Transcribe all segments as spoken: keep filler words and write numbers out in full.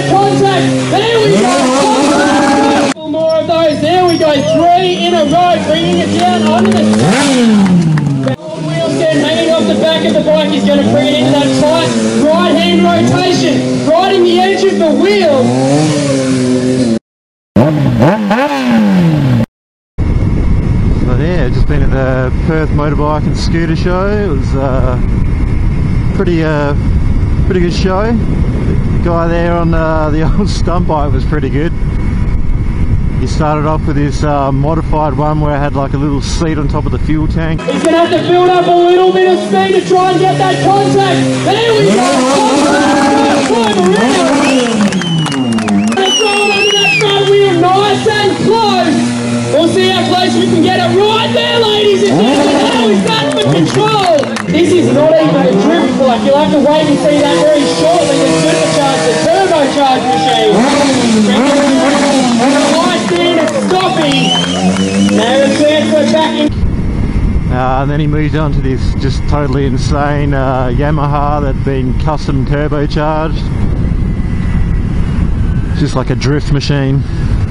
get contact. There we go. A couple more of those. There we go. Three in a row, bringing it down onto the track. Old wheel stand hanging off the back of the bike is going to bring it into that tight right hand rotation, right in the edge of the wheel. So yeah, just been at the Perth Motorbike and Scooter Show. It was uh, pretty, uh, pretty good show. The guy there on uh, the old stunt bike was pretty good. He started off with his uh, modified one where it had like a little seat on top of the fuel tank. He's going to have to build up a little bit of speed to try and get that contact. There we go! Let's go under that front wheel, nice and close. We'll see how close we can get it right there, ladies and gentlemen. Now he's got the control. This is not even a drift bike. You'll have to wait and see that very shortly with supercharged, the turbocharged machine. Uh, and then he moved on to this just totally insane uh, Yamaha that had been custom turbocharged. It's just like a drift machine. Yamaha,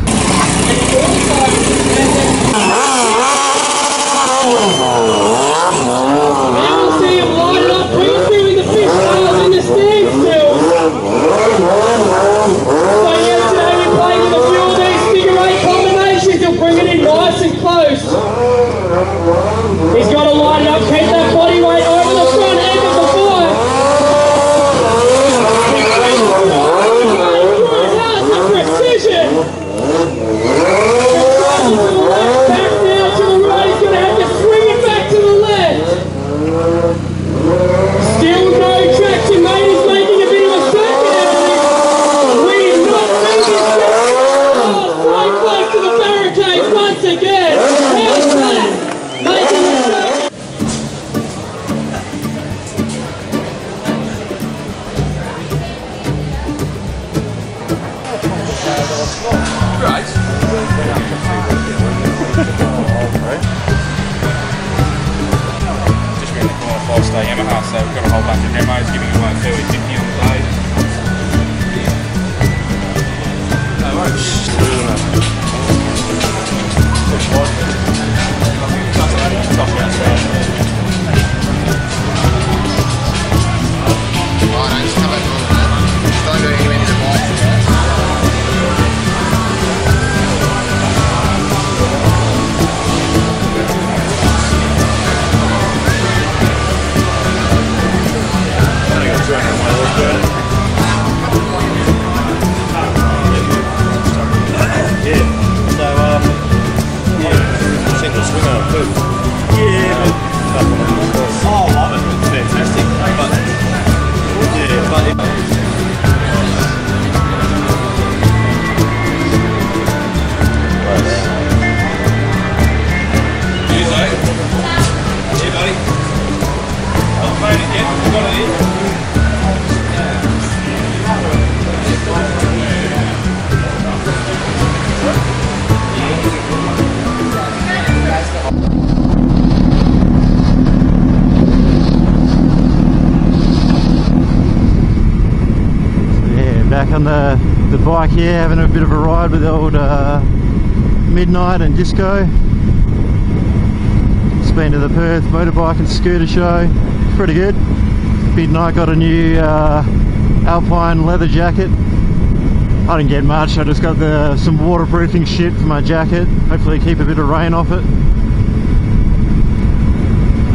so we've got a whole bunch of demos, giving away a fairly fifty on the day. Yeah. No worries. Right, I just come back on that. Don't do any of the bikes. On the, the bike here, having a bit of a ride with the old uh, Midnight and Disco. It's been to the Perth Motorbike and Scooter Show, pretty good. Midnight got a new uh, Alpine leather jacket. I didn't get much, I just got the, some waterproofing shit for my jacket, hopefully keep a bit of rain off it.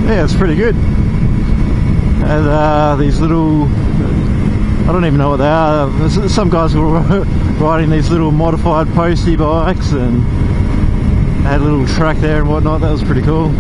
Yeah, it's pretty good. And uh, these little, I don't even know what they are. Some guys were riding these little modified postie bikes and had a little track there and whatnot. That was pretty cool.